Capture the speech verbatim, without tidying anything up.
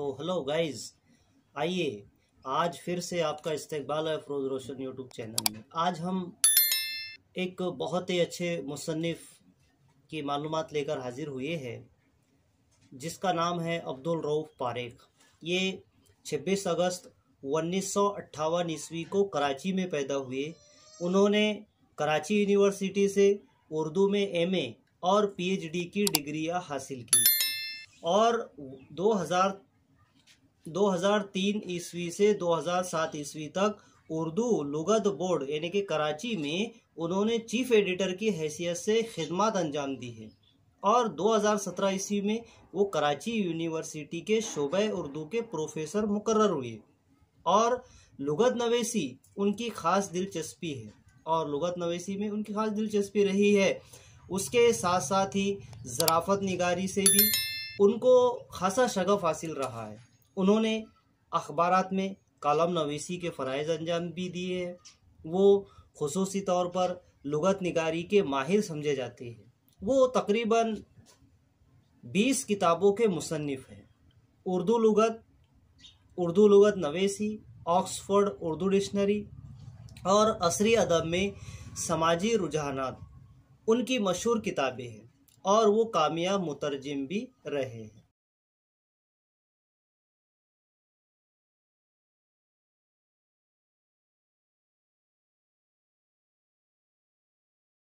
तो hello guys, आइए आज फिर से आपका इस्तकबाल है अफरोज़ रोशन यूट्यूब चैनल में। आज हम एक बहुत ही अच्छे मुसन्निफ़ की मालूमात लेकर हाजिर हुए हैं जिसका नाम है अब्दुल रऊफ़ पारेख। ये छब्बीस अगस्त उन्नीस सौ अट्ठावन ईस्वी को कराची में पैदा हुए। उन्होंने कराची यूनिवर्सिटी से उर्दू में एम ए और पी एच डी की डिग्रियां हासिल की और दो हज़ार दो हज़ार तीन ईस्वी से दो हज़ार सात ईस्वी तक उर्दू लुगत बोर्ड यानी कि कराची में उन्होंने चीफ एडिटर की हैसियत से खिदमत अंजाम दी है। और दो हज़ार सत्रह ईस्वी में वो कराची यूनिवर्सिटी के शोबे उर्दू के प्रोफेसर मुकर्रर हुए और लुगत नवेसी उनकी ख़ास दिलचस्पी है और लुगत नवेसी में उनकी ख़ास दिलचस्पी रही है। उसके साथ साथ ही ज़राफ़त निगारी से भी उनको खासा शगफ़ हासिल रहा है। उन्होंने अखबारात में कालम नवीसी के फ़राइज़ अंजाम भी दिए हैं। वो खुसूसी तौर पर लुगत निगारी के माहिर समझे जाते हैं। वो तकरीबन बीस किताबों के मुसन्निफ़ हैं। उर्दू लुगत, उर्दू लुगत नवेसी, ऑक्सफोर्ड उर्दू डिक्शनरी और असरी अदब में समाजी रुझानात उनकी मशहूर किताबें हैं और वो कामयाब मुतरजिम भी रहे हैं।